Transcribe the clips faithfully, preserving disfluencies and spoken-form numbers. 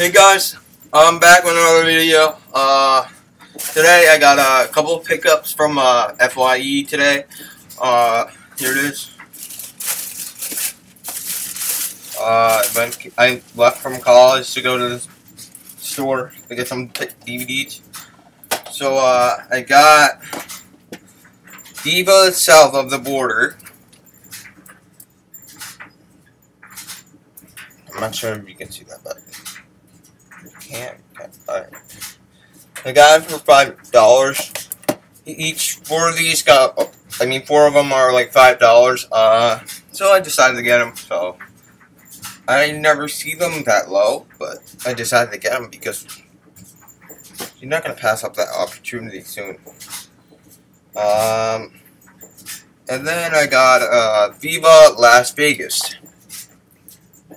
Hey guys, I'm back with another video. Uh, today I got a couple of pickups from uh, F Y E today. Uh, here it is. Uh, I left from college to go to the store to get some D V Ds. So uh, I got Diva South of the Border. I'm not sure if you can see that, but you can't. All right. I got it for five dollars. Each four of these got, I mean, four of them are like five dollars. Uh, so I decided to get them. So I never see them that low, but I decided to get them because you're not gonna pass up that opportunity soon. Um, and then I got uh, Viva Las Vegas.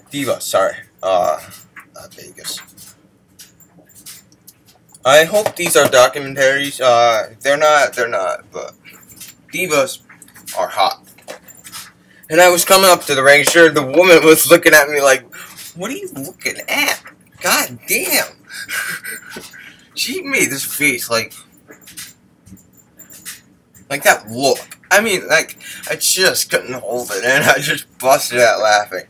Diva, sorry, uh, not Vegas. I hope these are documentaries. Uh, they're not, they're not, but divas are hot. And I was coming up to the register, the woman was looking at me like, "What are you looking at? God damn." She made this face like, like that look. I mean, like, I just couldn't hold it in. I just busted out laughing.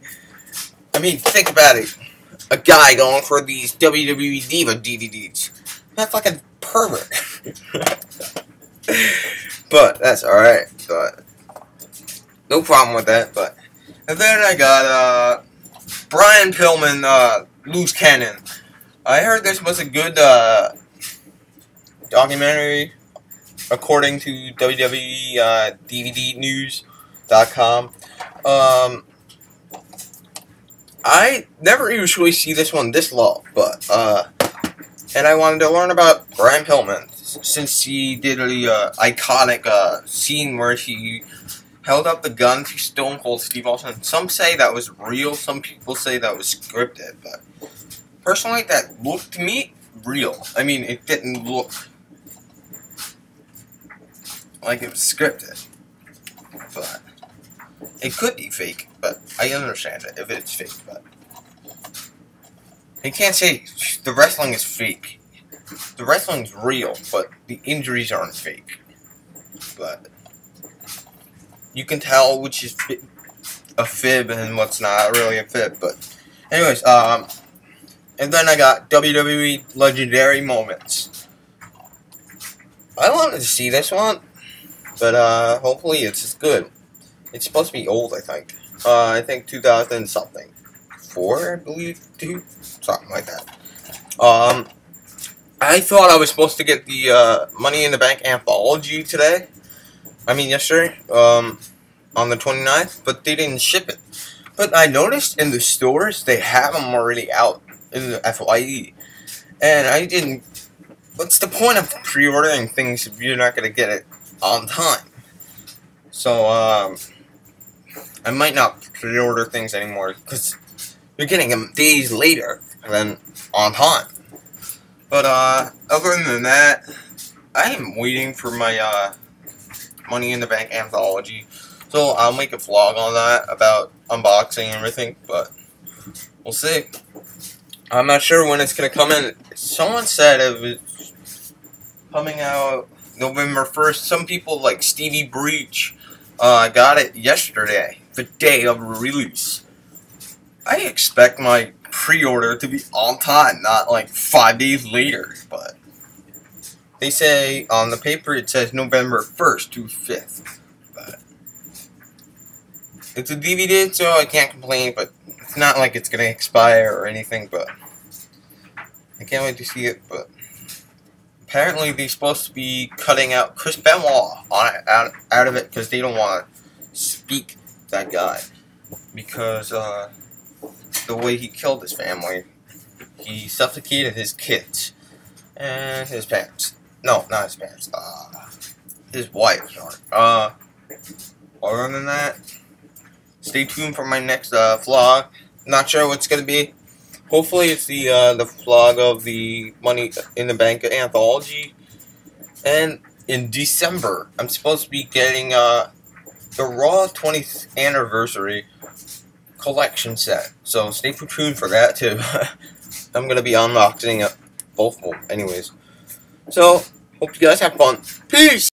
I mean, think about it. A guy going for these W W E Diva D V Ds. That fucking pervert. But that's alright. But no problem with that. But and then I got uh, Brian Pillman, uh, Loose Cannon. I heard this was a good uh, documentary, according to W W E uh, D V D news dot com. Um. I never usually see this one this long, but, uh, and I wanted to learn about Brian Pillman, since he did the, uh, iconic, uh, scene where he held up the gun to Stone Cold Steve Austin. Some say that was real, some people say that was scripted, but personally, that looked to me real. I mean, it didn't look like it was scripted, but it could be fake, but I understand it if it's fake, but you can't say the wrestling is fake. The wrestling's real, but the injuries aren't fake. But you can tell which is a fib and what's not really a fib, but anyways, um, and then I got W W E Legendary Moments. I wanted to see this one, but uh, hopefully it's as good. It's supposed to be old, I think. Uh, I think two thousand something. Four, I believe, two? Something like that. Um, I thought I was supposed to get the uh, Money in the Bank anthology today. I mean, yesterday. Um, on the twenty-ninth. But they didn't ship it. But I noticed in the stores, they have them already out in the F Y E. And I didn't... What's the point of pre-ordering things if you're not going to get it on time? So, um... I might not pre-order things anymore because you're getting them days later than on time. But uh, other than that, I am waiting for my uh, Money in the Bank anthology, so I'll make a vlog on that about unboxing and everything. But we'll see. I'm not sure when it's gonna come in. Someone said it was coming out November first. Some people like Stevie Breech. I uh, got it yesterday, the day of release. I expect my pre-order to be on time, not like five days later, but they say on the paper it says November first to fifth, but it's a D V D, so I can't complain, but it's not like it's going to expire or anything, but I can't wait to see it, but apparently, they're supposed to be cutting out Chris Benoit on it, out, out of it because they don't want to speak that guy. Because uh, the way he killed his family, he suffocated his kids and his parents. No, not his parents. Uh, his wife, sorry. Uh, other than that, stay tuned for my next uh, vlog. Not sure what it's going to be. Hopefully it's the uh, the vlog of the Money in the Bank anthology, and in December I'm supposed to be getting uh, the Raw twentieth anniversary collection set. So stay tuned for that too. I'm going to be unboxing it both, anyways. So, hope you guys have fun. Peace!